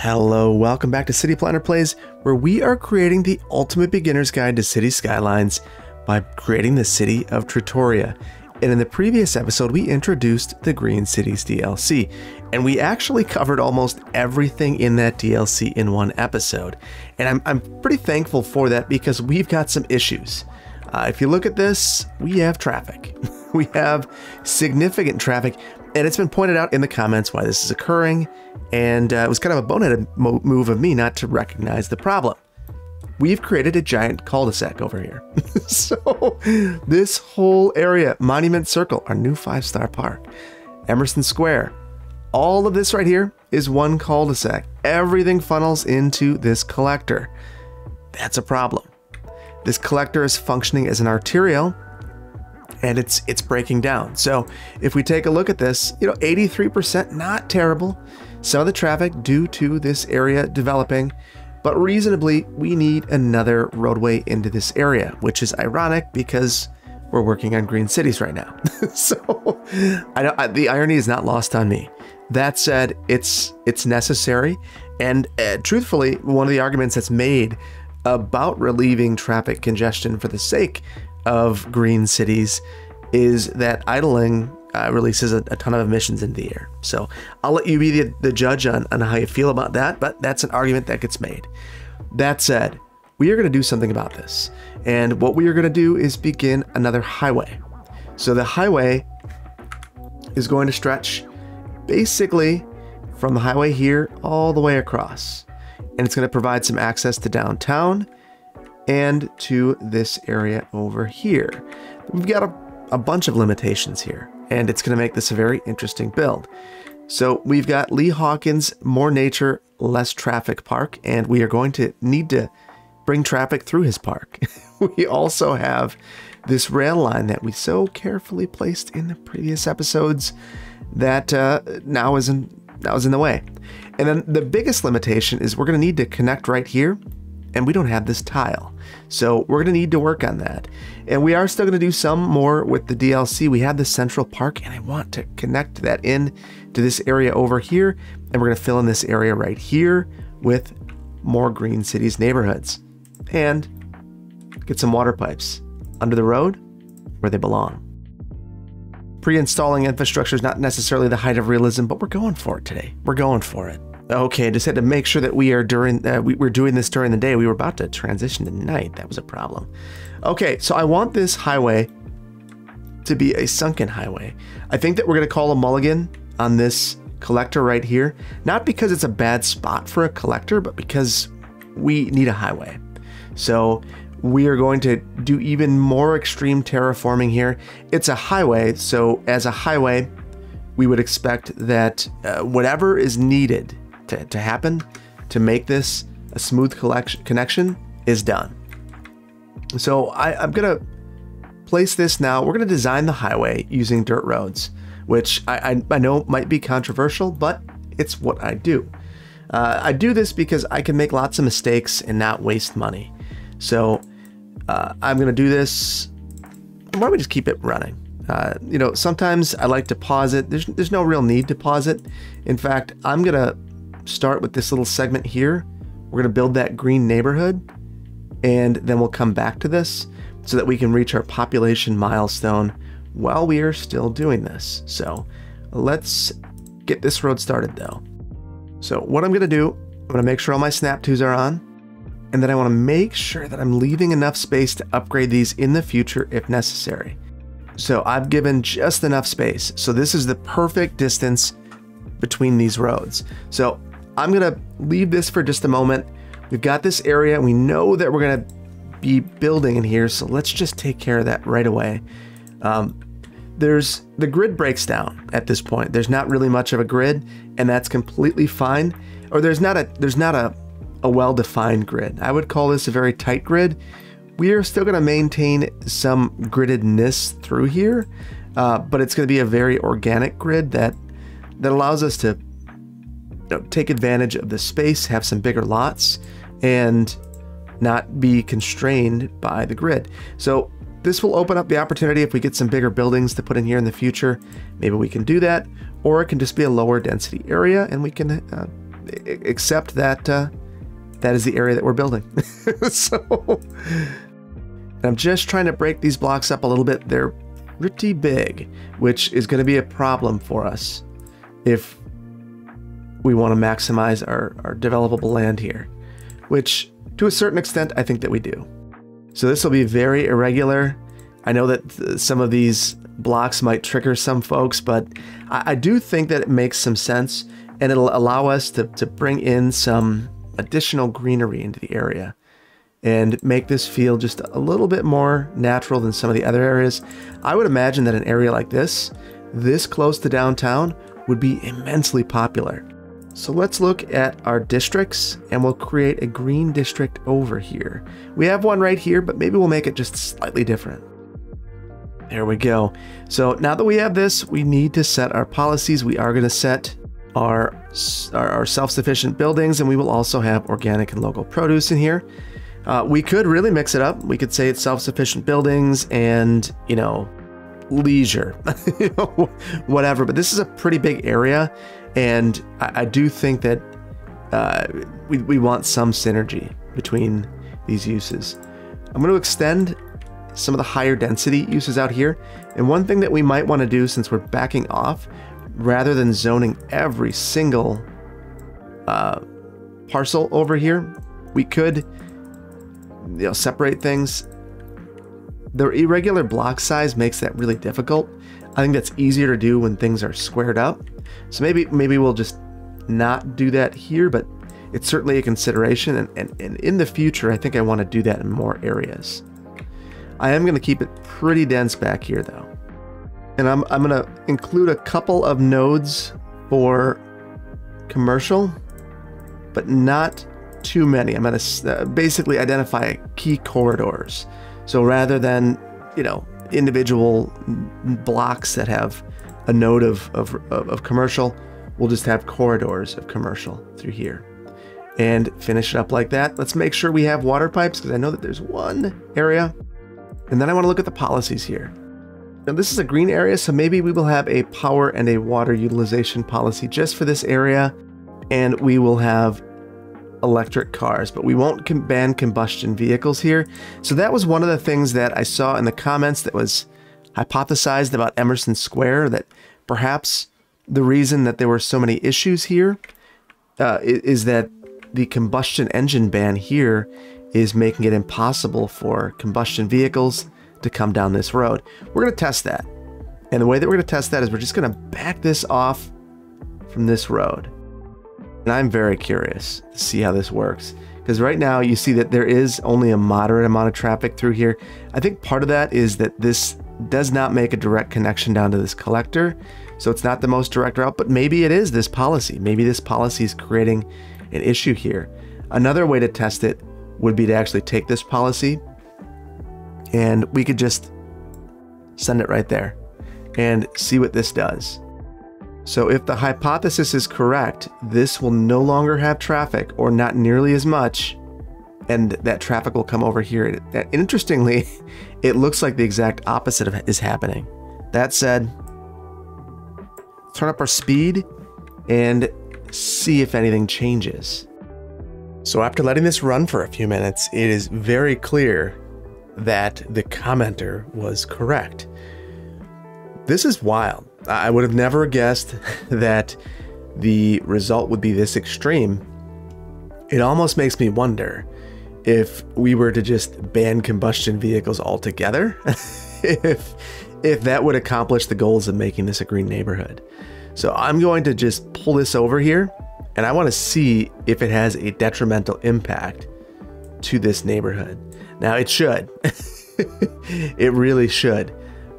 Hello, welcome back to City Planner Plays, where we are creating the Ultimate Beginner's Guide to City Skylines by creating the city of Tritoria. And in the previous episode, we introduced the Green Cities DLC, and we actually covered almost everything in that DLC in one episode. And I'm pretty thankful for that because we've got some issues. If you look at this, we have traffic. We have significant traffic, and it's been pointed out in the comments why this is occurring, and it was kind of a boneheaded move of me not to recognize the problem. We've created a giant cul-de-sac over here. So this whole area, Monument Circle, our new 5-star park, Emerson Square, all of this right here is one cul-de-sac. Everything funnels into this collector. That's a problem. This collector is functioning as an arterial, and it's breaking down. So if we take a look at this, you know, 83%, not terrible. Some of the traffic due to this area developing, but reasonably, we need another roadway into this area, which is ironic because we're working on Green Cities right now. So the irony is not lost on me. That said, it's necessary. And truthfully, one of the arguments that's made about relieving traffic congestion for the sake of Green Cities is that idling releases a ton of emissions into the air. So I'll let you be the judge on how you feel about that, but that's an argument that gets made. That said, we are going to do something about this. And what we are going to do is begin another highway. So the highway is going to stretch basically from the highway here all the way across. And it's going to provide some access to downtown and to this area over here. We've got a bunch of limitations here, and it's going to make this a very interesting build. So we've got Lee Hawkins, more nature, less traffic park, and we are going to need to bring traffic through his park. We also have this rail line that we so carefully placed in the previous episodes that now is in the way. And then the biggest limitation is we're going to need to connect right here, and we don't have this tile. So we're going to need to work on that. And we are still going to do some more with the DLC. We have the Central Park, and I want to connect that in to this area over here. And we're going to fill in this area right here with more Green Cities neighborhoods and get some water pipes under the road where they belong. Pre-installing infrastructure is not necessarily the height of realism, but we're going for it today. We're going for it. Okay, just had to make sure that we are we're doing this during the day. We were about to transition to night. That was a problem. Okay, so I want this highway to be a sunken highway. I think that we're going to call a mulligan on this collector right here. Not because it's a bad spot for a collector, but because we need a highway. So we are going to do even more extreme terraforming here. It's a highway, so as a highway, we would expect that whatever is needed to happen to make this a smooth connection is done. So I'm gonna place this now. We're gonna design the highway using dirt roads, which I know might be controversial, but it's what I do. I do this because I can make lots of mistakes and not waste money. So I'm gonna do this. Why don't we just keep it running? You know, sometimes I like to pause it. There's no real need to pause it. In fact, I'm gonna start with this little segment here. We're gonna build that green neighborhood, and then we'll come back to this so that we can reach our population milestone while we are still doing this. So let's get this road started though. So what I'm gonna do, I'm gonna make sure all my snap twos are on, and then I wanna make sure that I'm leaving enough space to upgrade these in the future if necessary. So I've given just enough space. So this is the perfect distance between these roads. So I'm gonna leave this for just a moment. We've got this area and we know that we're gonna be building in here. So let's just take care of that right away. There's the grid breaks down at this point. There's not really much of a grid, and that's completely fine. Or there's not a well-defined grid. I would call this a very tight grid. We are still going to maintain some griddedness through here, but it's going to be a very organic grid that allows us to, you know, take advantage of the space, have some bigger lots, and not be constrained by the grid. So this will open up the opportunity if we get some bigger buildings to put in here in the future. Maybe we can do that, or it can just be a lower density area, and we can except that that is the area that we're building. So I'm just trying to break these blocks up a little bit. They're pretty big, which is going to be a problem for us if we want to maximize our developable land here, which to a certain extent, I think that we do. So this will be very irregular. I know that some of these blocks might trigger some folks, but I do think that it makes some sense, and it'll allow us to bring in some additional greenery into the area and make this feel just a little bit more natural than some of the other areas. I would imagine that an area like this, this close to downtown, would be immensely popular. So let's look at our districts, and we'll create a green district over here. We have one right here, but maybe we'll make it just slightly different. There we go. So now that we have this, we need to set our policies. We are going to set our self-sufficient buildings, and we will also have organic and local produce in here. We could really mix it up. We could say it's self-sufficient buildings and, you know, leisure, you know, whatever. But this is a pretty big area, and I do think that we want some synergy between these uses. I'm going to extend some of the higher density uses out here. And one thing that we might want to do, since we're backing off, rather than zoning every single parcel over here, we could, you know, separate things. The irregular block size makes that really difficult. I think that's easier to do when things are squared up. So maybe we'll just not do that here, but it's certainly a consideration. And in the future, I think I want to do that in more areas. I am going to keep it pretty dense back here though. And I'm going to include a couple of nodes for commercial, but not too many. I'm going to basically identify key corridors. So rather than, you know, individual blocks that have a node of commercial, we'll just have corridors of commercial through here. And finish it up like that. Let's make sure we have water pipes, because I know that there's one area. And then I want to look at the policies here. Now this is a green area, so maybe we will have a power and a water utilization policy just for this area. And we will have electric cars, but we won't ban combustion vehicles here. So that was one of the things that I saw in the comments that was hypothesized about Emerson Square, that perhaps the reason that there were so many issues here is that the combustion engine ban here is making it impossible for combustion vehicles to come down this road. We're going to test that. And the way that we're going to test that is we're just going to back this off from this road. And I'm very curious to see how this works, because right now you see that there is only a moderate amount of traffic through here. I think part of that is that this does not make a direct connection down to this collector. So it's not the most direct route, but maybe it is this policy. Maybe this policy is creating an issue here. Another way to test it would be to actually take this policy, and we could just send it right there and see what this does. So if the hypothesis is correct, this will no longer have traffic, or not nearly as much, and that traffic will come over here. Interestingly, it looks like the exact opposite of it is happening. That said, turn up our speed and see if anything changes. So after letting this run for a few minutes, it is very clear that the commenter was correct. This is wild. I would have never guessed that the result would be this extreme. It almost makes me wonder if we were to just ban combustion vehicles altogether, if that would accomplish the goals of making this a green neighborhood. So I'm going to just pull this over here, and I want to see if it has a detrimental impact to this neighborhood. Now it should, it really should,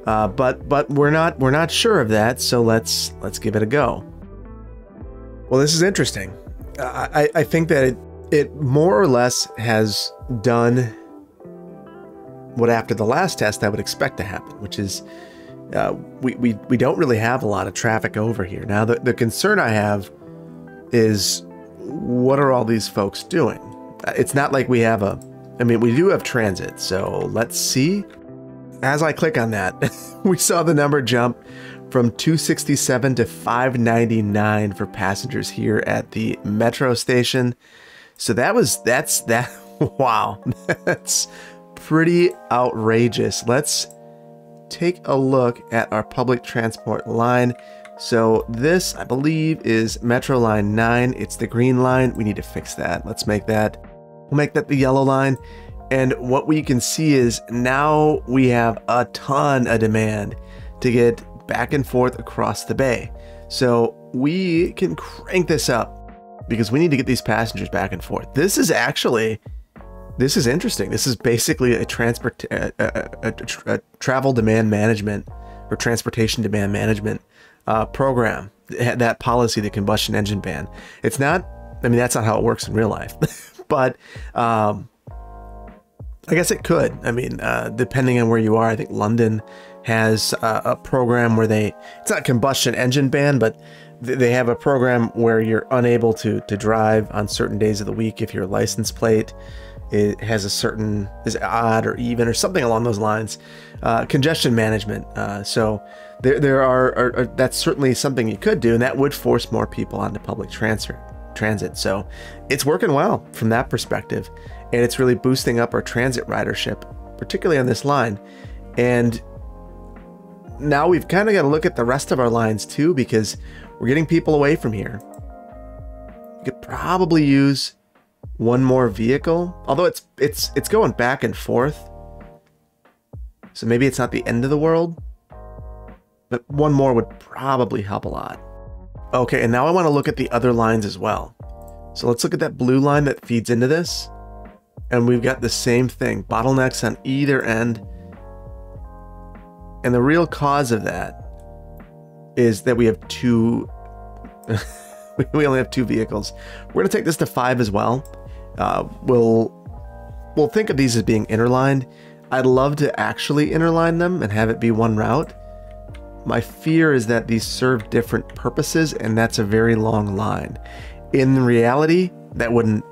but we're not sure of that. So let's give it a go. Well, this is interesting. I think that it more or less has done what after the last test I would expect to happen, which is we don't really have a lot of traffic over here. Now the concern I have is, what are all these folks doing? It's not like we have I mean, we do have transit, so let's see. As I click on that, we saw the number jump from $267 to $5.99 for passengers here at the metro station. So that's wow, that's pretty outrageous. Let's take a look at our public transport line. So this, I believe, is Metro Line 9. It's the green line. We need to fix that. Let's make that, we'll make that the yellow line. And what we can see is now we have a ton of demand to get back and forth across the bay. So we can crank this up because we need to get these passengers back and forth. This is actually, this is interesting. This is basically a travel demand management or transportation demand management program, that policy, the combustion engine ban. It's not, I mean, that's not how it works in real life, but I guess it could. I mean, depending on where you are, I think London has a program where they, it's not combustion engine ban, but they have a program where you're unable to drive on certain days of the week if your license plate has a certain, is odd or even or something along those lines. Congestion management. So there are that's certainly something you could do, and that would force more people onto public transit. So it's working well from that perspective, and it's really boosting up our transit ridership, particularly on this line. And now we've kind of got to look at the rest of our lines too, because we're getting people away from here. You could probably use one more vehicle, although it's going back and forth, so maybe it's not the end of the world, but one more would probably help a lot. Okay, and now I want to look at the other lines as well. So let's look at that blue line that feeds into this, and we've got the same thing, bottlenecks on either end. And the real cause of that is that we have two, we only have two vehicles. We're gonna take this to 5 as well. We'll think of these as being interlined. I'd love to actually interline them and have it be one route. My fear is that these serve different purposes, and that's a very long line. In reality, that wouldn't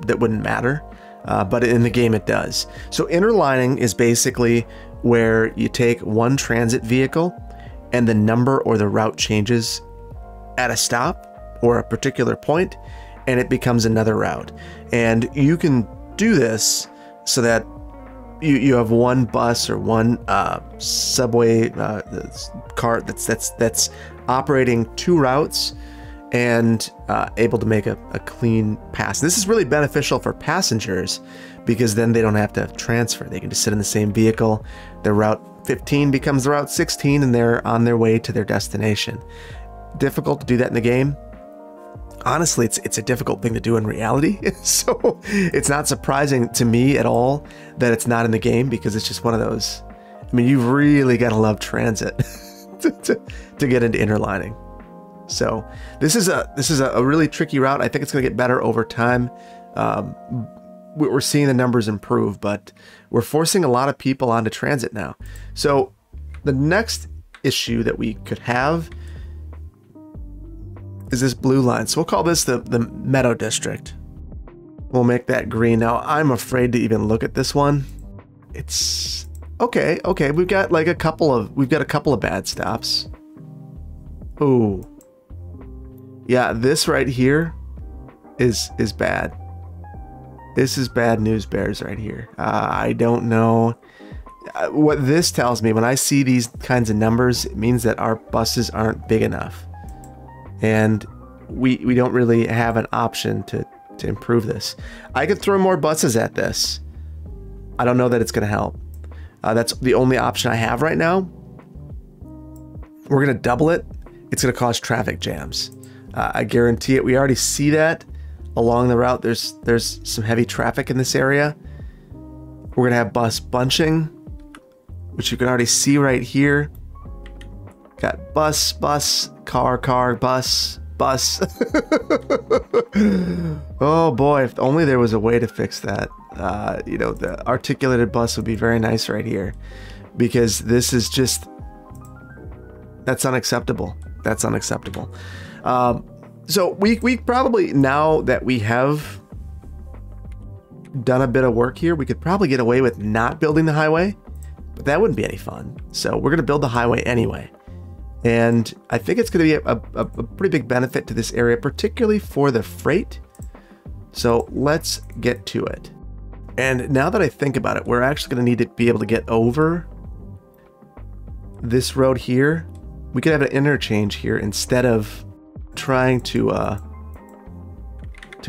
matter, but in the game it does. So interlining is basically where you take one transit vehicle and the number or the route changes at a stop or a particular point, and it becomes another route. And you can do this so that you have one bus or one subway cart that's operating two routes and able to make a clean pass. This is really beneficial for passengers because then they don't have to transfer. They can just sit in the same vehicle. Their route 15 becomes the route 16 and they're on their way to their destination. Difficult to do that in the game. Honestly, it's a difficult thing to do in reality. So it's not surprising to me at all that it's not in the game, because it's just one of those, I mean, you've really got to love transit to get into interlining. So this is a really tricky route. I think it's going to get better over time. We're seeing the numbers improve, but we're forcing a lot of people onto transit now. So the next issue that we could have is this blue line. So we'll call this the Meadow District. We'll make that green. Now I'm afraid to even look at this one. It's okay. Okay. We've got like a couple of bad stops. Ooh. Yeah, this right here is bad. This is bad news bears right here. I don't know what this tells me. When I see these kinds of numbers, it means that our buses aren't big enough, and we don't really have an option to improve this. I could throw more buses at this. I don't know that it's gonna help. That's the only option I have right now. We're gonna double it. It's gonna cause traffic jams. I guarantee it. We already see that along the route. There's some heavy traffic in this area. We're gonna have bus bunching, which you can already see right here. Got bus, bus, car, bus, bus. Oh boy, if only there was a way to fix that. You know, the articulated bus would be very nice right here, because this is just, that's unacceptable. That's unacceptable. So we probably, now that we have done a bit of work here, we could probably get away with not building the highway, but that wouldn't be any fun. So we're going to build the highway anyway. And I think it's going to be a pretty big benefit to this area, particularly for the freight. So let's get to it. And now that I think about it, we're actually going to need to be able to get over this road here. We could have an interchange here instead of trying to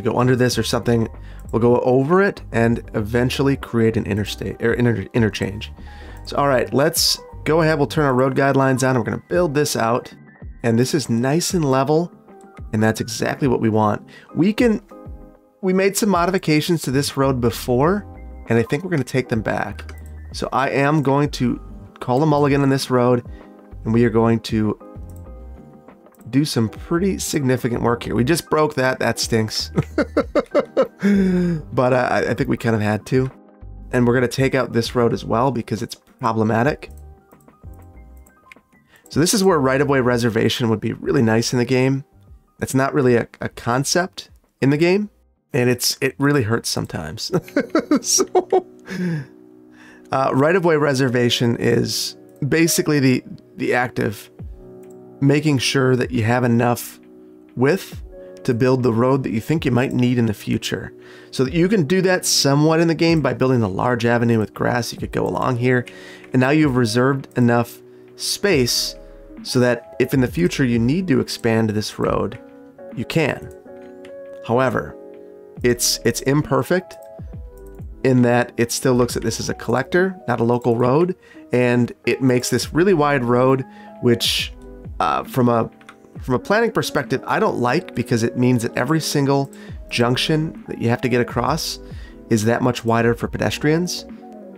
go under this or something. We'll go over it and eventually create an interstate or interchange. So, all right, let's go ahead. We'll turn our road guidelines on. And we're going to build this out, and this is nice and level, and that's exactly what we want. We made some modifications to this road before, and I think we're going to take them back. So I am going to call a mulligan on this road, and we are going to do some pretty significant work here. We just broke that. That stinks. But I think we kind of had to. And we're going to take out this road as well because it's problematic. So this is where right-of-way reservation would be really nice in the game. That's not really a concept in the game. And it really hurts sometimes. So, right-of-way reservation is basically the act of making sure that you have enough width to build the road that you think you might need in the future. So that you can do that somewhat in the game by building a large avenue with grass. You could go along here, and now you've reserved enough space so that if in the future you need to expand this road, you can. However, it's imperfect in that it still looks at this as a collector, not a local road, and it makes this really wide road, which from a planning perspective, I don't like, because it means that every single junction that you have to get across is that much wider for pedestrians.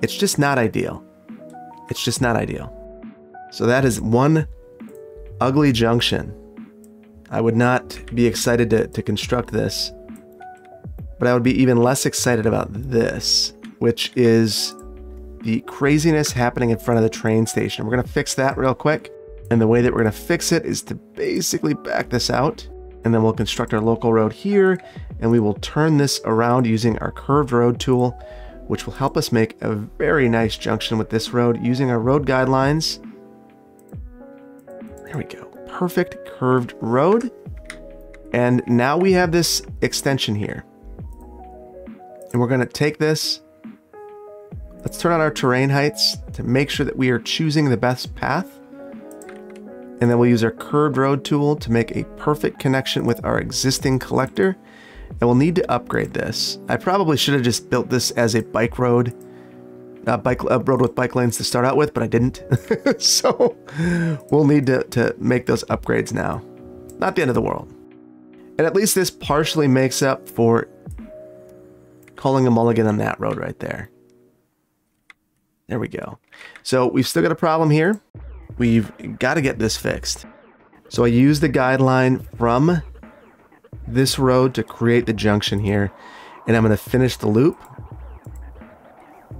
It's just not ideal. It's just not ideal. So that is one ugly junction. I would not be excited to construct this, but I would be even less excited about this, which is the craziness happening in front of the train station. We're going to fix that real quick. And the way that we're going to fix it is to basically back this out, and then we'll construct our local road here, and we will turn this around using our curved road tool, which will help us make a very nice junction with this road using our road guidelines. There we go. Perfect curved road. And now we have this extension here. And we're going to take this. Let's turn on our terrain heights to make sure that we are choosing the best path. And then we'll use our curved road tool to make a perfect connection with our existing collector. And we'll need to upgrade this. I probably should have just built this as a road with bike lanes to start out with, but I didn't. So we'll need to make those upgrades now. Not the end of the world. And at least this partially makes up for calling a mulligan on that road right there. There we go. So we've still got a problem here. We've got to get this fixed. So I used the guideline from this road to create the junction here, and I'm going to finish the loop.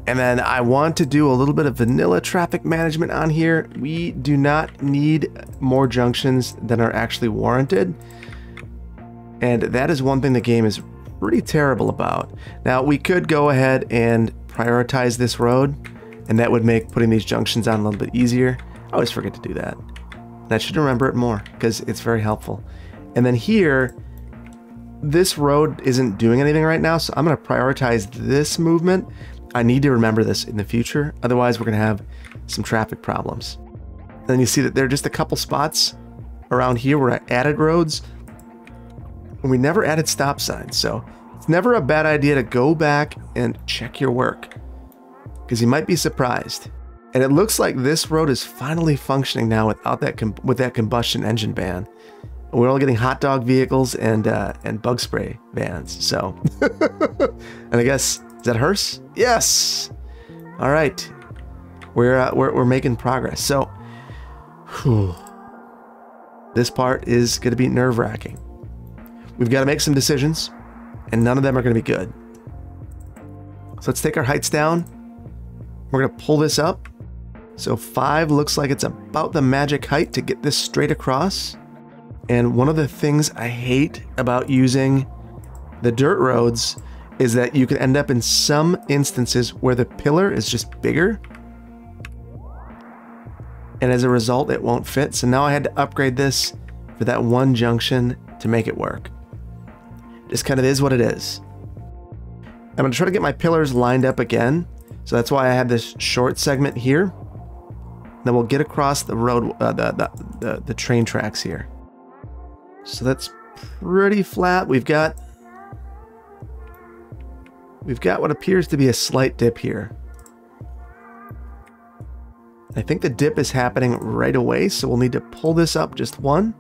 And then I want to do a little bit of vanilla traffic management on here. We do not need more junctions than are actually warranted. And that is one thing the game is pretty terrible about. Now, we could go ahead and prioritize this road, and that would make putting these junctions on a little bit easier. I always forget to do that. And I should remember it more because it's very helpful. And then here, this road isn't doing anything right now, so I'm going to prioritize this movement. I need to remember this in the future. Otherwise, we're going to have some traffic problems. And then you see that there are just a couple spots around here where I added roads, and we never added stop signs. So it's never a bad idea to go back and check your work, because you might be surprised. And it looks like this road is finally functioning now without that with that combustion engine ban. We're all getting hot dog vehicles and bug spray vans. So, and I guess, is that hearse? Yes. All right, we're making progress. So, whew, this part is going to be nerve-wracking. We've got to make some decisions, and none of them are going to be good. So let's take our heights down. We're going to pull this up. So 5 looks like it's about the magic height to get this straight across. And one of the things I hate about using the dirt roads is that you can end up in some instances where the pillar is just bigger. and as a result it won't fit, so now I had to upgrade this for that one junction to make it work. Just kind of is what it is. I'm going to try to get my pillars lined up again, so that's why I had this short segment here. Then we'll get across the road, the train tracks here. So that's pretty flat. We've got what appears to be a slight dip here. I think the dip is happening right away, so we'll need to pull this up just one,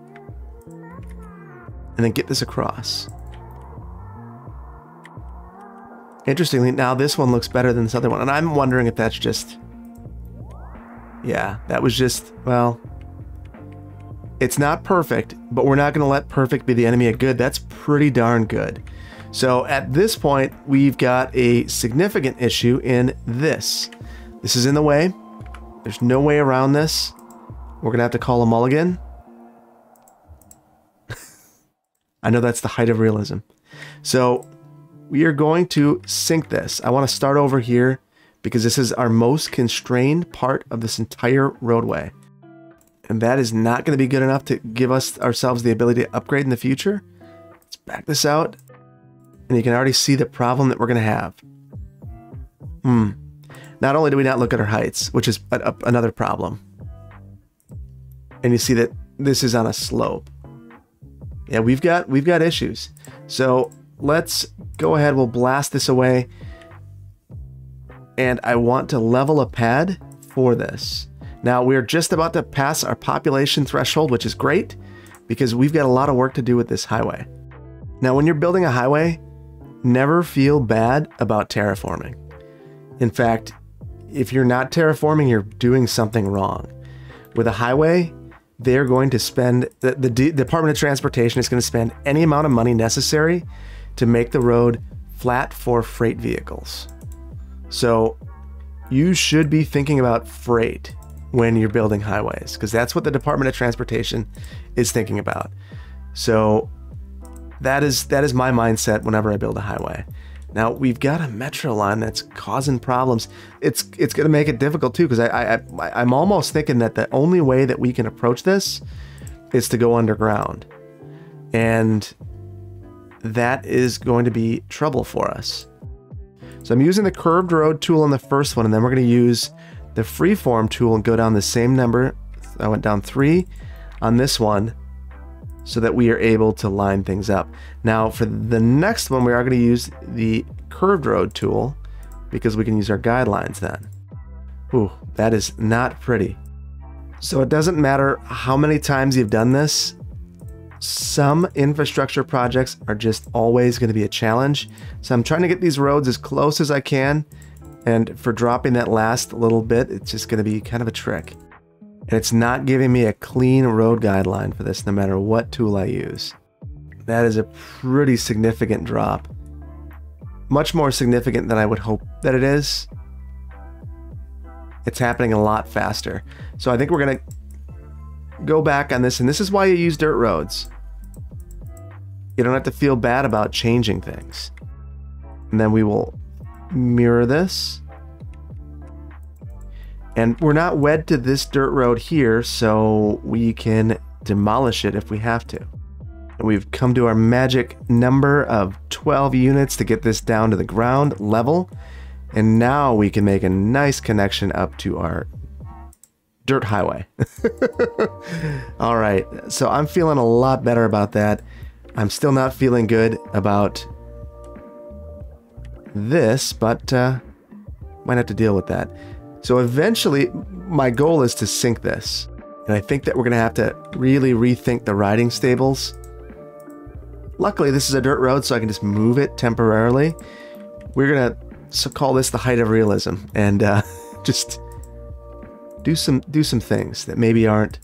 and then get this across. Interestingly, now this one looks better than this other one, and I'm wondering if that's just... yeah, that was just, well... it's not perfect, but we're not going to let perfect be the enemy of good. That's pretty darn good. So at this point, we've got a significant issue in this. This is in the way. There's no way around this. We're going to have to call a mulligan. I know that's the height of realism. So we are going to sink this. I want to start over here because this is our most constrained part of this entire roadway. And that is not going to be good enough to give ourselves the ability to upgrade in the future. Let's back this out. And you can already see the problem that we're going to have. Not only do we not look at our heights, which is another problem. And you see that this is on a slope. Yeah, we've got issues. So let's go ahead. We'll blast this away. And I want to level a pad for this. Now we're just about to pass our population threshold, which is great because we've got a lot of work to do with this highway. Now, when you're building a highway, never feel bad about terraforming. In fact, if you're not terraforming, you're doing something wrong. With a highway, they're going to spend, the Department of Transportation is going to spend any amount of money necessary to make the road flat for freight vehicles. So you should be thinking about freight when you're building highways, because that's what the Department of Transportation is thinking about. So that is my mindset whenever I build a highway. Now we've got a metro line that's causing problems. It's going to make it difficult too, because I'm almost thinking that the only way that we can approach this is to go underground, and that is going to be trouble for us. So I'm using the curved road tool on the first one, and then we're going to use the freeform tool and go down the same number. I went down 3 on this one so that we are able to line things up. Now for the next one, we are going to use the curved road tool because we can use our guidelines then. Ooh, that is not pretty. So it doesn't matter how many times you've done this, some infrastructure projects are just always going to be a challenge. So I'm trying to get these roads as close as I can, and for dropping that last little bit, it's just going to be kind of a trick. And it's not giving me a clean road guideline for this no matter what tool I use. That is a pretty significant drop. Much more significant than I would hope that it is. It's happening a lot faster. So I think we're going to go back on this, and this is why you use dirt roads. You don't have to feel bad about changing things. And then we will mirror this, and we're not wed to this dirt road here, so we can demolish it if we have to. And we've come to our magic number of 12 units to get this down to the ground level, and now we can make a nice connection up to our dirt highway. All right, so I'm feeling a lot better about that. I'm still not feeling good about this, but might have to deal with that. So eventually my goal is to sink this, and I think that we're gonna have to really rethink the riding stables. Luckily this is a dirt road, so I can just move it temporarily. We're gonna call this the height of realism, and just do some things that maybe aren't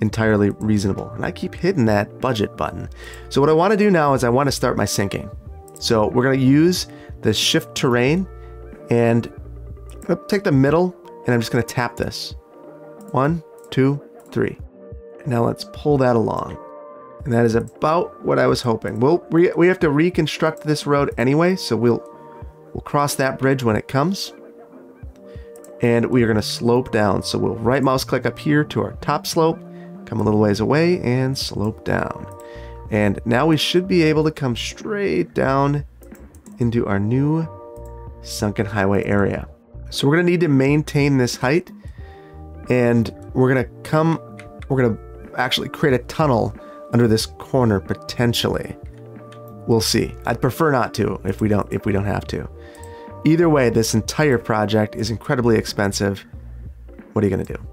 entirely reasonable. And I keep hitting that budget button. So what I want to do now is I want to start my sinking. So we're going to use the shift terrain, and I'm going to take the middle, and I'm just going to tap this. 1, 2, 3. Now let's pull that along. And that is about what I was hoping. We have to reconstruct this road anyway, so we'll cross that bridge when it comes. and we are going to slope down. So we'll right mouse click up here to our top slope, come a little ways away and slope down. And now we should be able to come straight down into our new sunken highway area. So we're going to need to maintain this height, and we're going to actually create a tunnel under this corner potentially. We'll see. I'd prefer not to if we don't have to. Either way, this entire project is incredibly expensive. What are you going to do?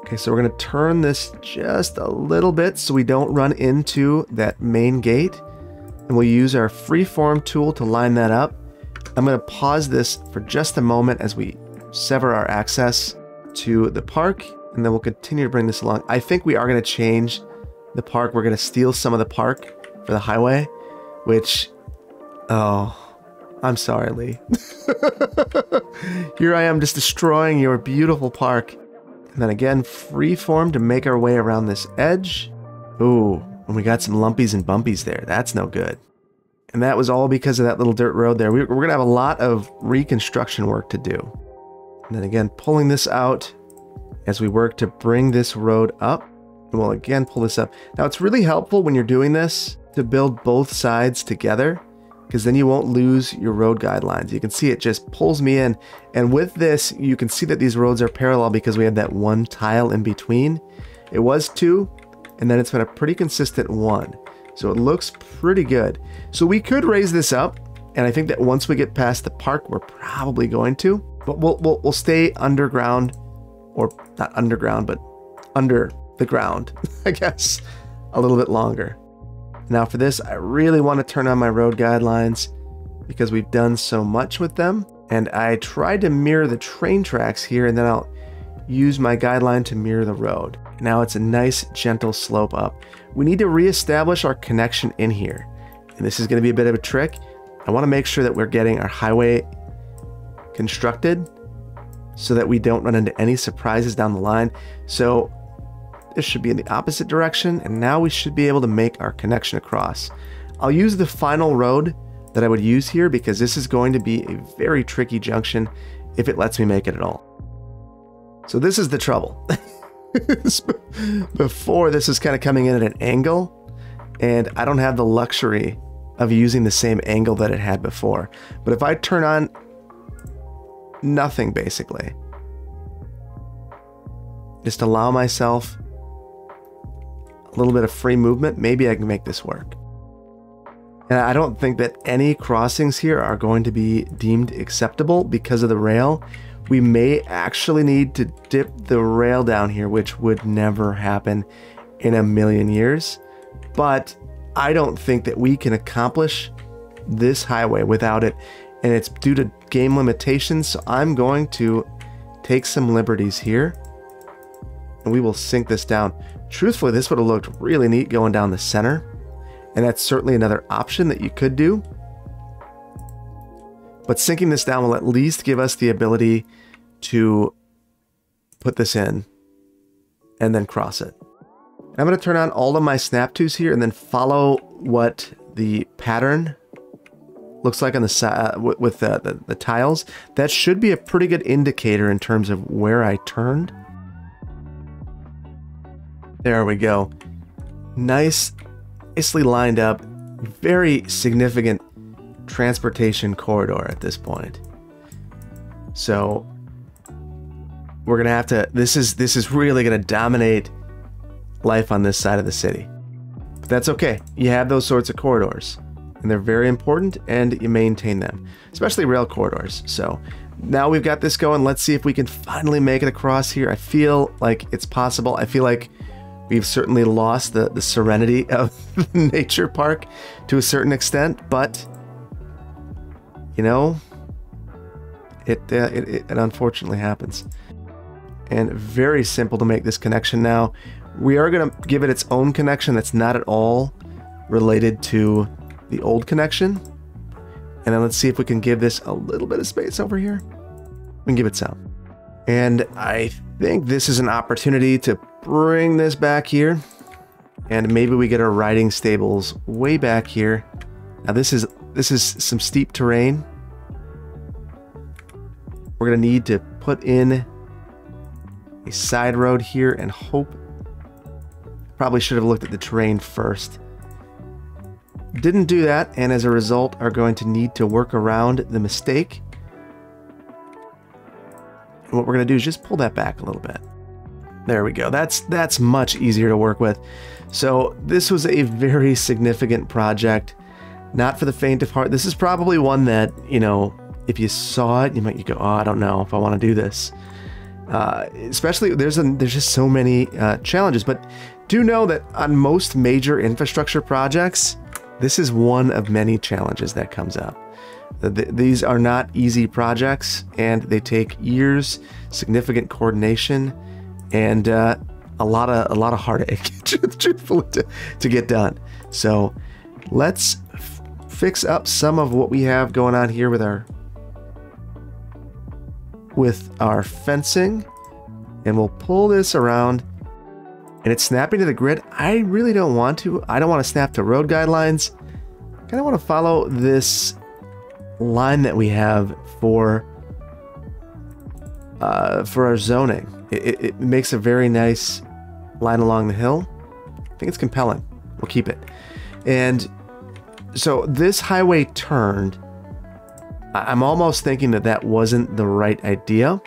Okay, so we're going to turn this just a little bit so we don't run into that main gate. And we'll use our freeform tool to line that up. I'm going to pause this for just a moment as we sever our access to the park, and then we'll continue to bring this along. I think we are going to change the park. We're going to steal some of the park for the highway, which, oh, I'm sorry, Lee. Here I am just destroying your beautiful park. And then again, freeform to make our way around this edge. Ooh, and we got some lumpies and bumpies there. That's no good. And that was all because of that little dirt road there. We're going to have a lot of reconstruction work to do. And then again, pulling this out as we work to bring this road up. And we'll again pull this up. Now, it's really helpful when you're doing this to build both sides together, because then you won't lose your road guidelines. You can see it just pulls me in. And with this, you can see that these roads are parallel because we had that one tile in between. It was two, and then it's been a pretty consistent one. So it looks pretty good. So we could raise this up, and I think that once we get past the park, we're probably going to, but we'll stay underground, or not underground, but under the ground, I guess, a little bit longer. Now for this, I really want to turn on my road guidelines because we've done so much with them. And I tried to mirror the train tracks here, and then I'll use my guideline to mirror the road. Now it's a nice gentle slope up. We need to reestablish our connection in here. And this is going to be a bit of a trick. I want to make sure that we're getting our highway constructed so that we don't run into any surprises down the line. So this should be in the opposite direction, and now we should be able to make our connection across. I'll use the final road that I would use here because this is going to be a very tricky junction if it lets me make it at all. So this is the trouble. Before, this is kind of coming in at an angle, and I don't have the luxury of using the same angle that it had before. But if I turn on nothing, basically, just allow myself a little bit of free movement, maybe I can make this work. And I don't think that any crossings here are going to be deemed acceptable because of the rail. We may actually need to dip the rail down here, which would never happen in a million years. But I don't think that we can accomplish this highway without it. And it's due to game limitations. So I'm going to take some liberties here, and we will sink this down. Truthfully, this would have looked really neat going down the center, and that's certainly another option that you could do. But sinking this down will at least give us the ability to put this in and then cross it. I'm going to turn on all of my snap twos here and then follow what the pattern looks like on the side with the tiles. That should be a pretty good indicator in terms of where I turned. There we go. Nicely lined up. Very significant transportation corridor at this point. So we're gonna have to. This is really gonna dominate life on this side of the city. But that's okay. You have those sorts of corridors, and they're very important, and you maintain them, especially rail corridors. So now we've got this going. Let's see if we can finally make it across here. I feel like it's possible. I feel like we've certainly lost the serenity of the nature park to a certain extent, but you know, it unfortunately happens. And very simple to make this connection now. We are going to give it its own connection that's not at all related to the old connection. And then let's see if we can give this a little bit of space over here. We can give it some. And I think this is an opportunity to bring this back here, and maybe we get our riding stables way back here. Now this is some steep terrain. We're gonna need to put in a side road here and hope. Probably should have looked at the terrain first. Didn't do that, and as a result are going to need to work around the mistake. And what we're going to do is just pull that back a little bit. There we go. That's much easier to work with. So this was a very significant project. Not for the faint of heart. This is probably one that, you know, if you saw it, you might go, oh, I don't know if I want to do this. Especially there's just so many challenges, but do know that on most major infrastructure projects, this is one of many challenges that comes up. These are not easy projects, and they take years, significant coordination, and a lot of heartache, truthfully, to get done. So let's fix up some of what we have going on here with our fencing, and we'll pull this around, and it's snapping to the grid. I really don't want to. I don't want to snap to road guidelines. I kind of want to follow this line that we have for our zoning. It makes a very nice line along the hill. I think it's compelling. We'll keep it. And so this highway turned. I'm almost thinking that that wasn't the right idea.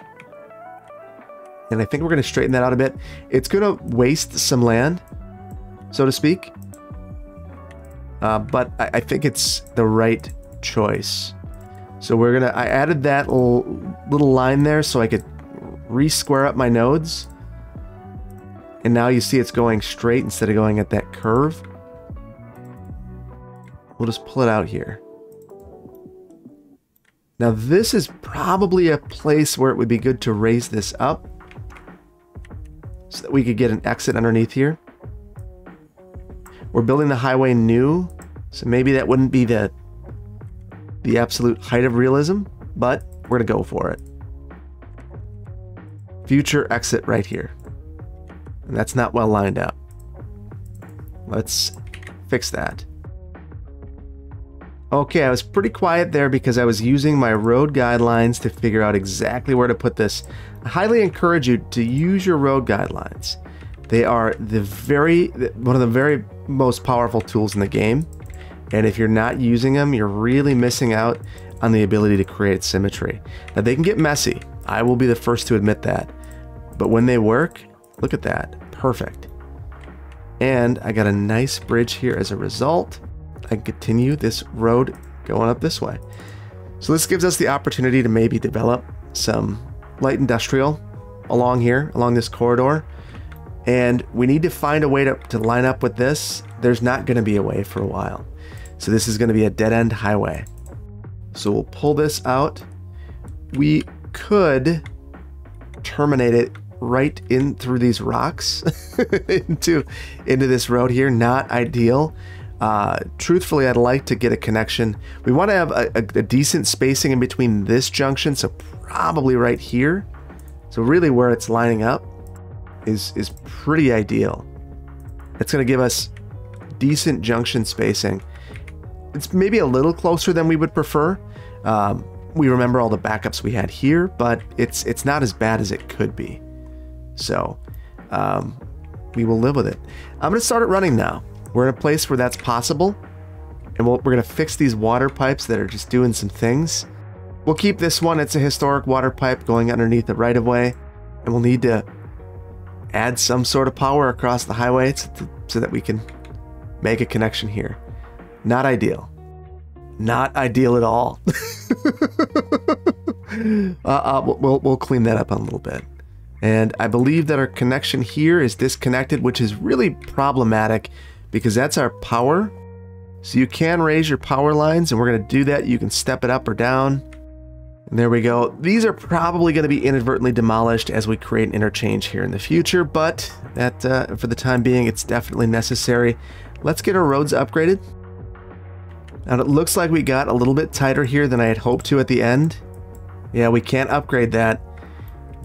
And I think we're going to straighten that out a bit. It's going to waste some land, so to speak. But I think it's the right choice. So we're going to... I added that little line there so I could re-square up my nodes. And now you see it's going straight instead of going at that curve. We'll just pull it out here. Now this is probably a place where it would be good to raise this up so that we could get an exit underneath here. We're building the highway new, so maybe that wouldn't be the absolute height of realism, but we're gonna go for it. Future exit right here. And that's not well lined up. Let's fix that. Okay, I was pretty quiet there because I was using my road guidelines to figure out exactly where to put this. I highly encourage you to use your road guidelines. They are one of the very most powerful tools in the game. And if you're not using them, you're really missing out on the ability to create symmetry. Now they can get messy. I will be the first to admit that. But when they work, look at that, perfect. And I got a nice bridge here as a result. I continue this road going up this way. So this gives us the opportunity to maybe develop some light industrial along here, along this corridor. And we need to find a way to line up with this. There's not going to be a way for a while. So this is going to be a dead-end highway. So we'll pull this out. We could terminate it right in through these rocks into this road here. Not ideal. Truthfully, I'd like to get a connection. We want to have a decent spacing in between this junction, so probably right here. So really where it's lining up is pretty ideal. It's going to give us decent junction spacing. It's maybe a little closer than we would prefer. We remember all the backups we had here, but it's not as bad as it could be. So we will live with it. I'm going to start it running now. We're in a place where that's possible, and we're going to fix these water pipes that are just doing some things. We'll keep this one. It's a historic water pipe going underneath the right-of-way, and we'll need to add some sort of power across the highway so that we can make a connection here. Not ideal. Not ideal at all. We'll clean that up a little bit. And I believe that our connection here is disconnected, which is really problematic, because that's our power. So you can raise your power lines, and we're going to do that. You can step it up or down. And there we go. These are probably going to be inadvertently demolished as we create an interchange here in the future, but that, for the time being, it's definitely necessary. Let's get our roads upgraded. Now it looks like we got a little bit tighter here than I had hoped to at the end. Yeah, we can't upgrade that.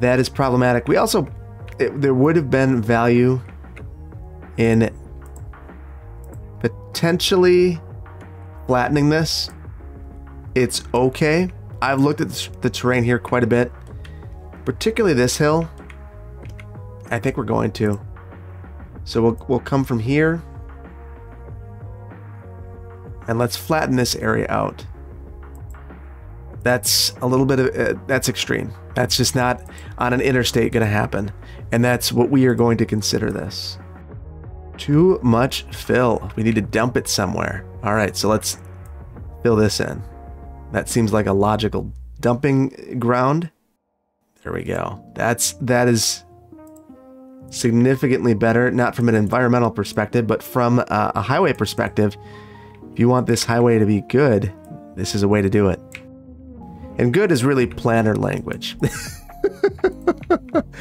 That is problematic. We also, there would have been value in potentially flattening this. It's okay. I've looked at the terrain here quite a bit. particularly this hill. I think we're going to. So we'll come from here. And let's flatten this area out. That's a little bit of, that's extreme. That's just not on an interstate going to happen. And that's what we are going to consider this. Too much fill. We need to dump it somewhere. All right, so let's fill this in. That seems like a logical dumping ground. There we go. That is significantly better, not from an environmental perspective, but from a highway perspective. If you want this highway to be good, this is a way to do it. And good is really planner language.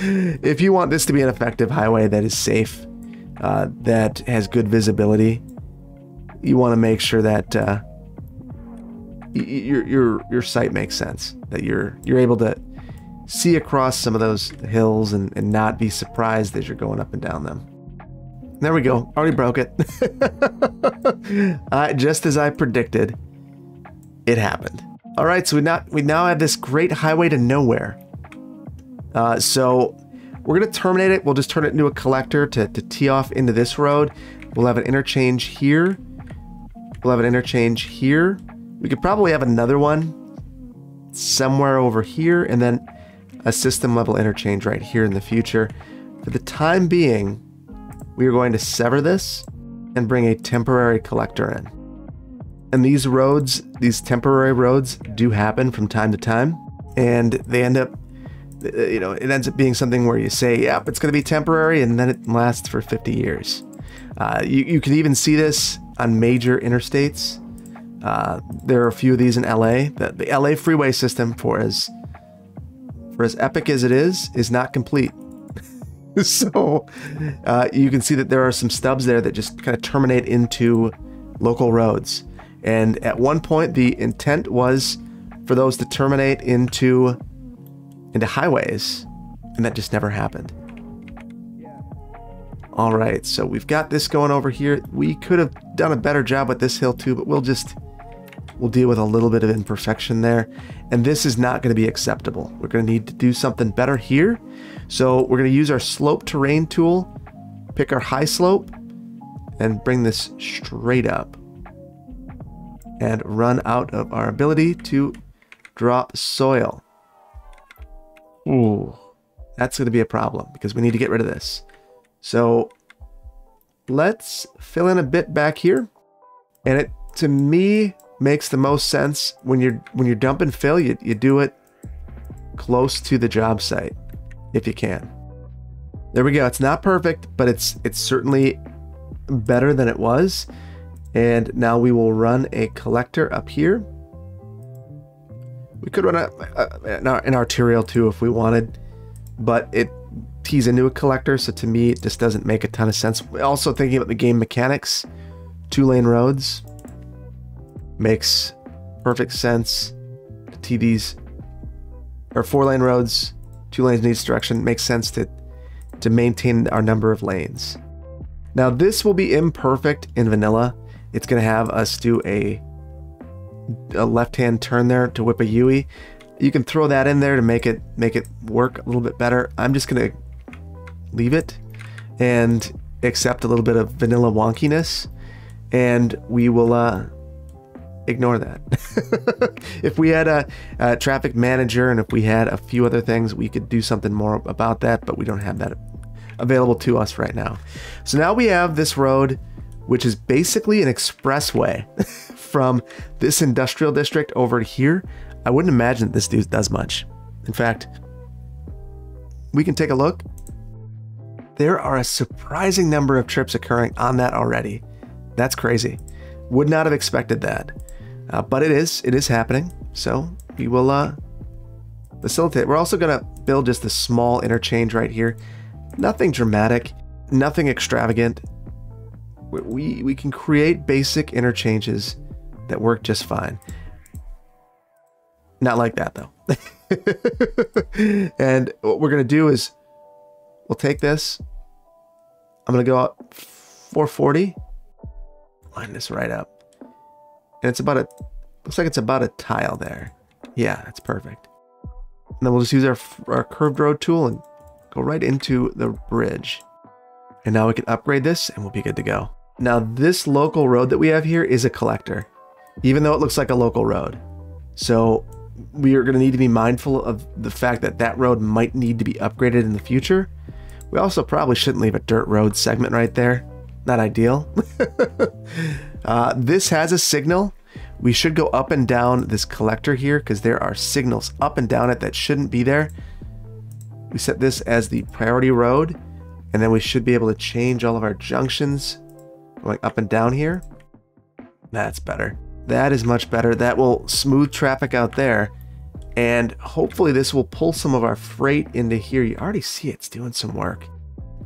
If you want this to be an effective highway that is safe, that has good visibility, you want to make sure that your site makes sense, that you're able to see across some of those hills and not be surprised as you're going up and down them. There we go. Already broke it. Just as I predicted, it happened. All right, so we now have this great highway to nowhere. So we're going to terminate it. We'll just turn it into a collector to tee off into this road. We'll have an interchange here. We'll have an interchange here. We could probably have another one somewhere over here, and then a system level interchange right here in the future. For the time being, we are going to sever this and bring a temporary collector in. And these roads, these temporary roads, do happen from time to time, and they end up, you know, it ends up being something where you say, yep, it's going to be temporary, and then it lasts for 50 years. You can even see this on major interstates. There are a few of these in LA. The LA freeway system, for as epic as it is not complete. So you can see that there are some stubs there that just kind of terminate into local roads. And at one point, the intent was for those to terminate into highways, and that just never happened. All right, so we've got this going over here. We could have done a better job with this hill too, but we'll deal with a little bit of imperfection there. And this is not going to be acceptable. We're going to need to do something better here. So we're going to use our slope terrain tool, pick our high slope, and bring this straight up. And run out of our ability to drop soil. Ooh, that's going to be a problem because we need to get rid of this. So let's fill in a bit back here, and it to me makes the most sense when you're dumping fill. You do it close to the job site if you can. There we go. It's not perfect, but it's certainly better than it was. And now we will run a collector up here. We could run an arterial too if we wanted, but it tees into a collector, so to me it just doesn't make a ton of sense. Also thinking about the game mechanics, two-lane roads makes perfect sense to tee these, or four-lane roads, two lanes in each direction, makes sense to maintain our number of lanes. Now this will be imperfect in vanilla. It's going to have us do a left-hand turn there to whip a Yui. You can throw that in there to make it work a little bit better. I'm just going to leave it and accept a little bit of vanilla wonkiness, and we will ignore that. If we had a traffic manager and if we had a few other things, we could do something more about that, but we don't have that available to us right now. So now we have this road, which is basically an expressway from this industrial district over here. I wouldn't imagine this dude does much. In fact, we can take a look. There are a surprising number of trips occurring on that already. That's crazy. Would not have expected that, but it is happening. So we will facilitate. We're also gonna build just a small interchange right here. Nothing dramatic, nothing extravagant. We can create basic interchanges that work just fine. Not like that though. And what we're gonna do is we'll take this. I'm gonna go out 440, line this right up, and it's about a, looks like it's about a tile there. Yeah, that's perfect. And then we'll just use our curved road tool and go right into the bridge. And now we can upgrade this and we'll be good to go. Now this local road that we have here is a collector, even though it looks like a local road. So we are going to need to be mindful of the fact that that road might need to be upgraded in the future. We also probably shouldn't leave a dirt road segment right there. Not ideal. This has a signal. We should go up and down this collector here because there are signals up and down it that shouldn't be there. We set this as the priority road, and then we should be able to change all of our junctions going up and down here. That's better. That is much better. That will smooth traffic out there, and hopefully this will pull some of our freight into here. You already see it's doing some work.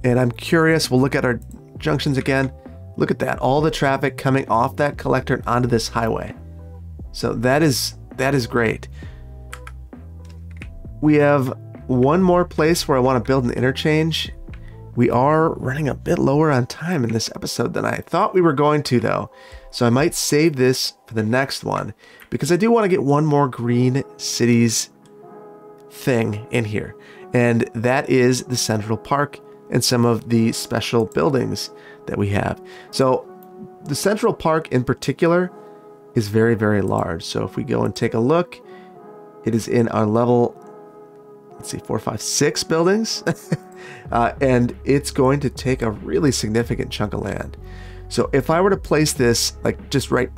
And I'm curious, we'll look at our junctions again. Look at that, all the traffic coming off that collector and onto this highway. So that is great. We have one more place where I want to build an interchange. We are running a bit lower on time in this episode than I thought we were going to though. So I might save this for the next one because I do want to get one more Green Cities thing in here. And that is the Central Park and some of the special buildings that we have. So the Central Park in particular is very, very large. So if we go and take a look, it is in our level, let's see, 4, 5, 6 buildings. And it's going to take a really significant chunk of land. So if I were to place this, like just right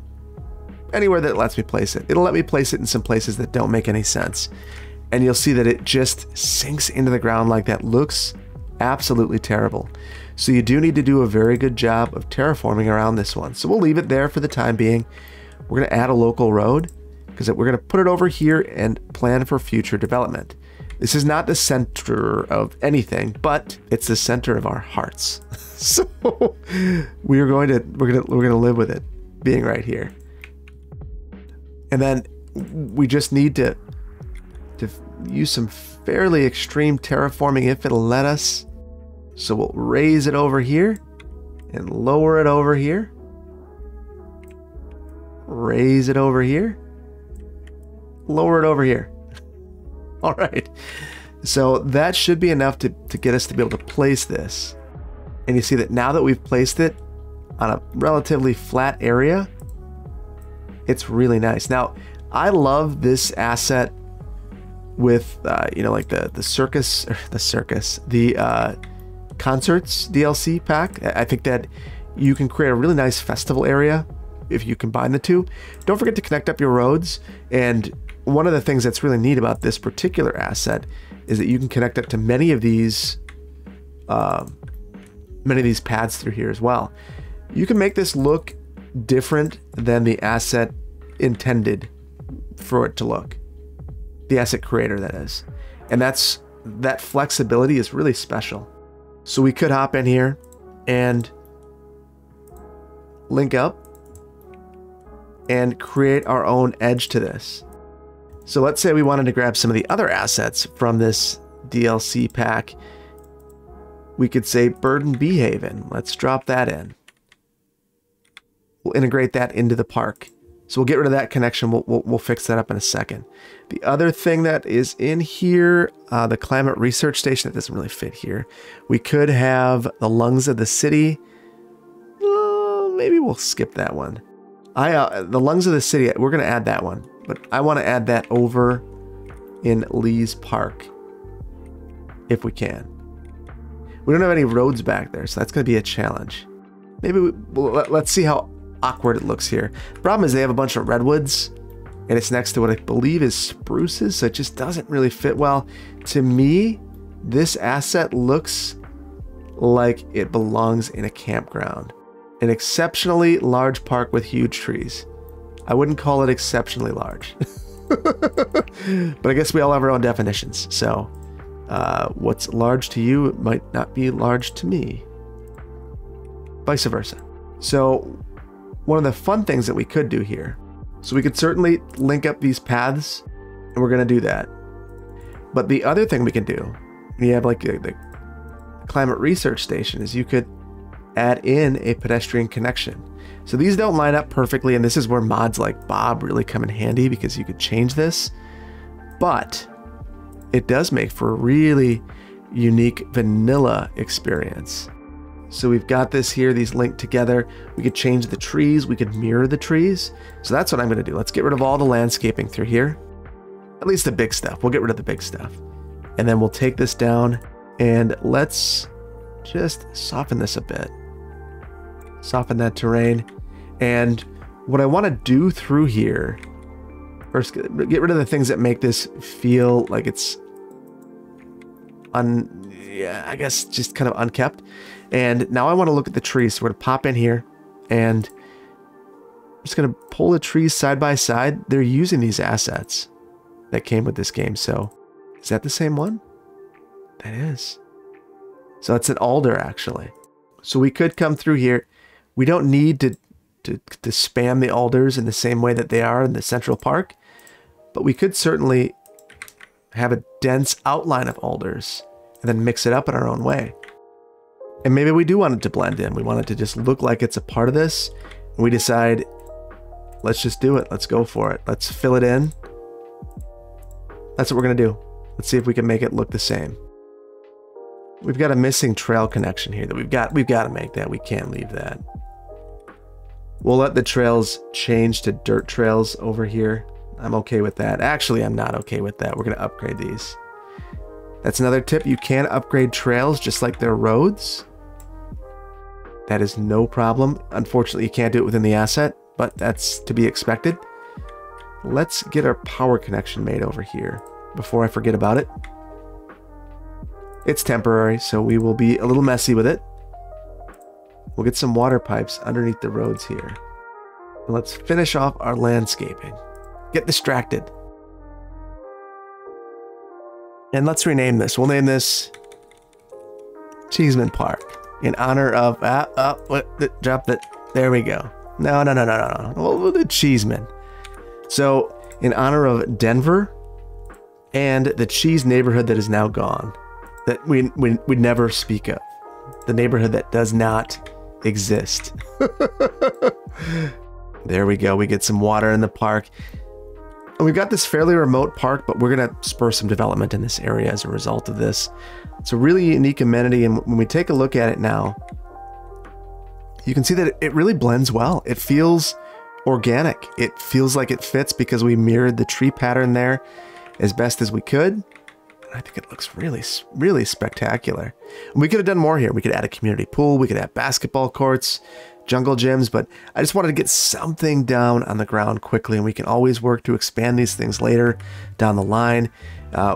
anywhere that it lets me place it, it'll let me place it in some places that don't make any sense. And you'll see that it just sinks into the ground like that. Looks absolutely terrible. So you do need to do a very good job of terraforming around this one. So we'll leave it there for the time being. We're going to add a local road because we're going to put it over here and plan for future development. This is not the center of anything, but it's the center of our hearts. So we're going to live with it being right here. And then we just need to use some fairly extreme terraforming if it'll let us. So we'll raise it over here and lower it over here. Raise it over here. Lower it over here. All right. So that should be enough to get us to be able to place this. And you see that now that we've placed it on a relatively flat area, it's really nice. Now, I love this asset with, you know, like the Concerts DLC pack. I think that you can create a really nice festival area if you combine the two. Don't forget to connect up your roads. And one of the things that's really neat about this particular asset is that you can connect up to many of these paths through here as well. You can make this look different than the asset intended for it to look. The asset creator, that is. And that flexibility is really special. So we could hop in here and link up and create our own edge to this. So let's say we wanted to grab some of the other assets from this DLC pack. We could say Burden Bee Haven. Let's drop that in. We'll integrate that into the park. So we'll get rid of that connection. We'll fix that up in a second. The other thing that is in here, the climate research station, that doesn't really fit here. We could have the lungs of the city. Maybe we'll skip that one. The lungs of the city, we're going to add that one. But I want to add that over in Lee's Park if we can. We don't have any roads back there, so that's going to be a challenge. Maybe let's see how awkward it looks here. Problem is they have a bunch of redwoods and it's next to what I believe is spruces, so it just doesn't really fit well. To me, this asset looks like it belongs in a campground. An exceptionally large park with huge trees. I wouldn't call it exceptionally large, but I guess we all have our own definitions. So what's large to you might not be large to me, vice versa. So one of the fun things that we could do here, so we could certainly link up these paths, and we're going to do that. But the other thing we can do, you have like the climate research station, is you could add in a pedestrian connection. So these don't line up perfectly, and this is where mods like Bob really come in handy because you could change this. But it does make for a really unique vanilla experience. So we've got this here, these linked together. We could change the trees, we could mirror the trees. So that's what I'm gonna do. Let's get rid of all the landscaping through here. At least the big stuff, we'll get rid of the big stuff. And then we'll take this down and let's just soften this a bit. Soften that terrain. And what I wanna do through here, first get rid of the things that make this feel like it's just kind of unkept. And now I want to look at the trees. So we're going to pop in here and I'm just going to pull the trees side by side. They're using these assets that came with this game. So is that the same one? That is. So that's an alder actually. So we could come through here. We don't need to spam the alders in the same way that they are in the Central Park, but we could certainly have a dense outline of alders and then mix it up in our own way. And maybe we do want it to blend in. We want it to just look like it's a part of this. And we decide, let's just do it. Let's go for it. Let's fill it in. That's what we're gonna do. Let's see if we can make it look the same. We've got a missing trail connection here that we've got to make that. We can't leave that. We'll let the trails change to dirt trails over here. I'm okay with that. Actually, I'm not okay with that. We're gonna upgrade these. That's another tip. You can upgrade trails just like they're roads. That is no problem. Unfortunately, you can't do it within the asset, but that's to be expected. Let's get our power connection made over here before I forget about it. It's temporary, so we will be a little messy with it. We'll get some water pipes underneath the roads here. And let's finish off our landscaping. Get distracted. And let's rename this. We'll name this Cheeseman Park in honor of, drop that. There we go. No. Well, the Cheeseman. So in honor of Denver and the cheese neighborhood that is now gone, that we never speak of, the neighborhood that does not exist. There we go. We get some water in the park. And we've got this fairly remote park, but we're going to spur some development in this area as a result of this. It's a really unique amenity, and when we take a look at it now, you can see that it really blends well. It feels organic. It feels like it fits because we mirrored the tree pattern there as best as we could. And I think it looks really, really spectacular. And we could have done more here. We could add a community pool. We could add basketball courts, jungle gyms, but I just wanted to get something down on the ground quickly, and we can always work to expand these things later down the line.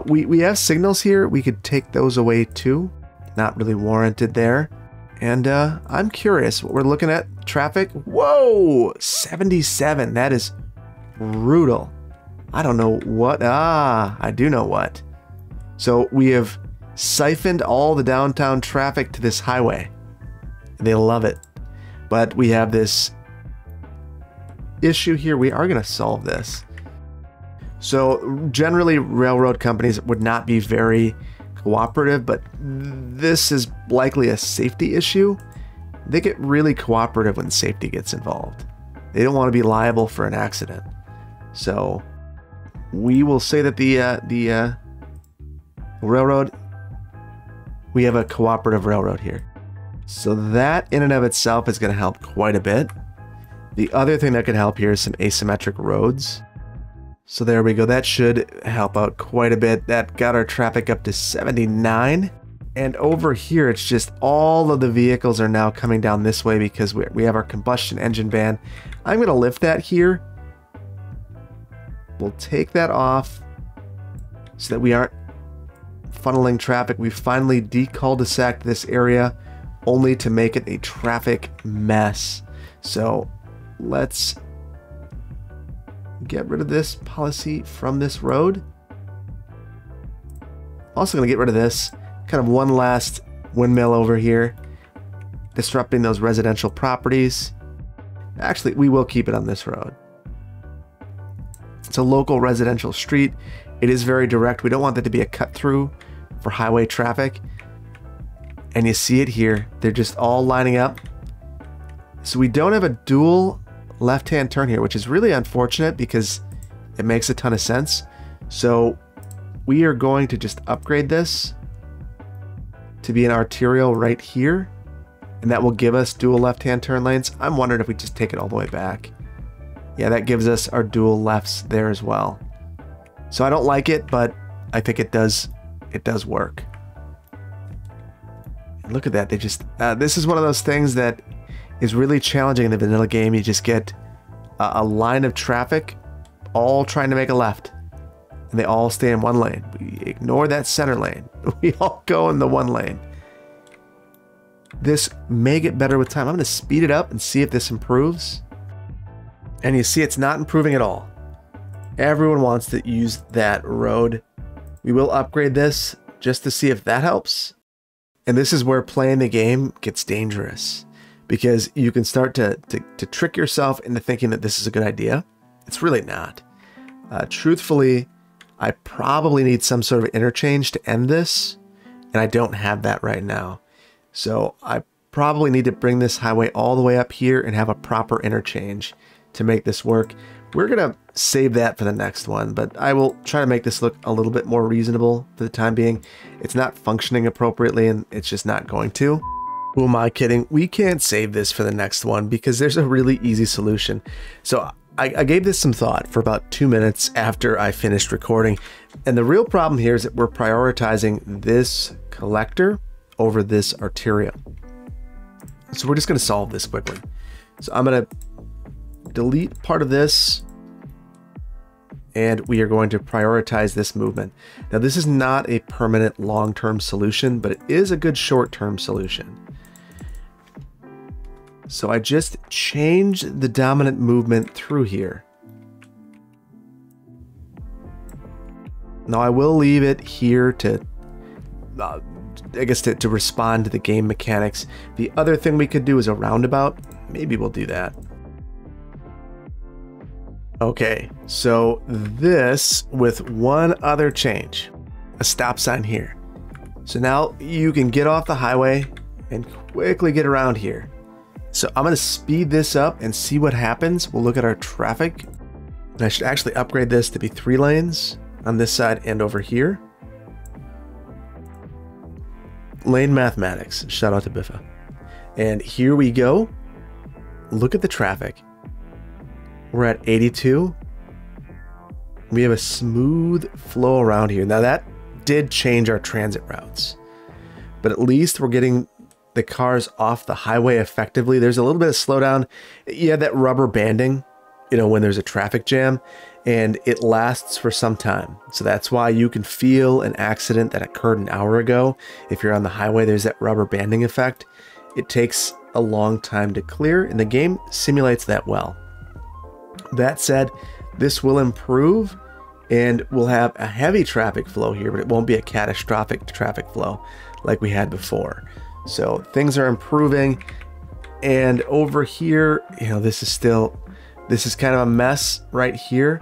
We have signals here. We could take those away too. Not really warranted there. And I'm curious what we're looking at. Traffic. Whoa, 77. That is brutal. I don't know what. I do know what. So we have siphoned all the downtown traffic to this highway. They love it. But we have this issue here. We are going to solve this. So generally, railroad companies would not be very cooperative, but this is likely a safety issue. They get really cooperative when safety gets involved. They don't want to be liable for an accident. So we will say that the railroad, we have a cooperative railroad here. So that in and of itself is going to help quite a bit. The other thing that could help here is some asymmetric roads. So there we go. That should help out quite a bit. That got our traffic up to 79. And over here, it's just all of the vehicles are now coming down this way because we have our combustion engine van. I'm going to lift that here. We'll take that off so that we aren't funneling traffic. We finally de-cul-de-sacked this area, only to make it a traffic mess. So let's get rid of this policy from this road. Also gonna get rid of this, kind of one last windmill over here, disrupting those residential properties. Actually, we will keep it on this road. It's a local residential street. It is very direct. We don't want that to be a cut through for highway traffic. And you see it here. They're just all lining up. So we don't have a dual left-hand turn here, which is really unfortunate because it makes a ton of sense. So we are going to just upgrade this to be an arterial right here, and that will give us dual left-hand turn lanes. I'm wondering if we just take it all the way back. Yeah, that gives us our dual lefts there as well. So I don't like it, but I think it does work. And look at that, they just, this is one of those things that is really challenging in the vanilla game. You just get a line of traffic all trying to make a left, and they all stay in one lane. We ignore that center lane. We all go in the one lane. This may get better with time. I'm going to speed it up and see if this improves. And you see it's not improving at all. Everyone wants to use that road. We will upgrade this just to see if that helps. And this is where playing the game gets dangerous, because you can start to trick yourself into thinking that this is a good idea. It's really not. Truthfully, I probably need some sort of interchange to end this, and I don't have that right now. So I probably need to bring this highway all the way up here and have a proper interchange to make this work. We're gonna save that for the next one, but I will try to make this look a little bit more reasonable for the time being. It's not functioning appropriately, and it's just not going to. Who am I kidding? We can't save this for the next one because there's a really easy solution. So I gave this some thought for about 2 minutes after I finished recording. And the real problem here is that we're prioritizing this collector over this arterial. So we're just gonna solve this quickly. So I'm gonna delete part of this, and we are going to prioritize this movement. Now, this is not a permanent long-term solution, but it is a good short-term solution. So I just changed the dominant movement through here. Now I will leave it here to, I guess, to respond to the game mechanics. The other thing we could do is a roundabout. Maybe we'll do that. Okay, so this with one other change, a stop sign here. So now you can get off the highway and quickly get around here. So I'm gonna speed this up and see what happens. We'll look at our traffic. And I should actually upgrade this to be 3 lanes on this side and over here. Lane mathematics, shout out to Biffa. And here we go. Look at the traffic. We're at 82. We have a smooth flow around here. Now that did change our transit routes, but at least we're getting the cars off the highway effectively. There's a little bit of slowdown. Yeah, that rubber banding, you know, when there's a traffic jam, and it lasts for some time. So that's why you can feel an accident that occurred an hour ago. If you're on the highway, there's that rubber banding effect. It takes a long time to clear, and the game simulates that well. That said, this will improve, and we'll have a heavy traffic flow here, but it won't be a catastrophic traffic flow like we had before. So things are improving, and over here, you know, this is kind of a mess right here.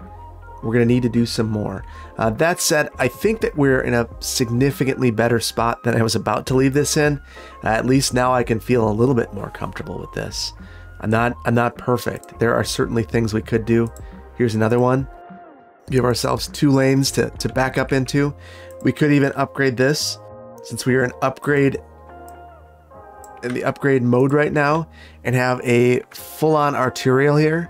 We're gonna need to do some more. That said, I think that we're in a significantly better spot than I was about to leave this in. At least now I can feel a little bit more comfortable with this. I'm not perfect. There are certainly things we could do. Here's another one. Give ourselves 2 lanes to back up into. We could even upgrade this, since we are in the upgrade mode right now, and have a full-on arterial here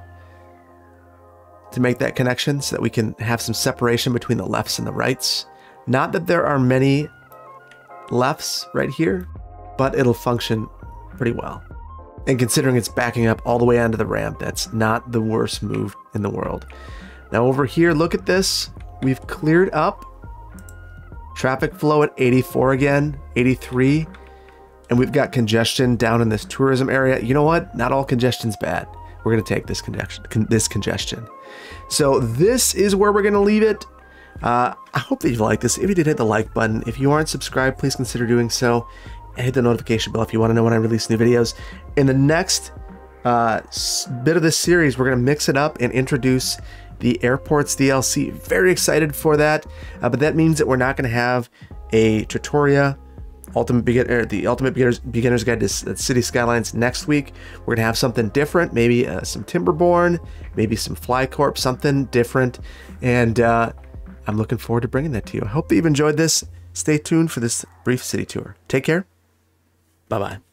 to make that connection so that we can have some separation between the lefts and the rights. Not that there are many lefts right here, but it'll function pretty well. And considering it's backing up all the way onto the ramp, that's not the worst move in the world. Now over here, look at this. We've cleared up. Traffic flow at 84 again, 83. And we've got congestion down in this tourism area. You know what? Not all congestion's bad. We're gonna take this congestion. So this is where we're gonna leave it. I hope that you liked this. If you did, hit the like button. If you aren't subscribed, please consider doing so. And hit the notification bell if you wanna know when I release new videos. In the next bit of this series, we're gonna mix it up and introduce the Airports DLC. Very excited for that, but that means that we're not gonna have a Tritoria, the Ultimate Beginner's Guide to City Skylines next week. We're gonna have something different, maybe some Timberborn, maybe some Flycorp, something different. And I'm looking forward to bringing that to you. I hope that you've enjoyed this. Stay tuned for this brief city tour. Take care. Bye-bye.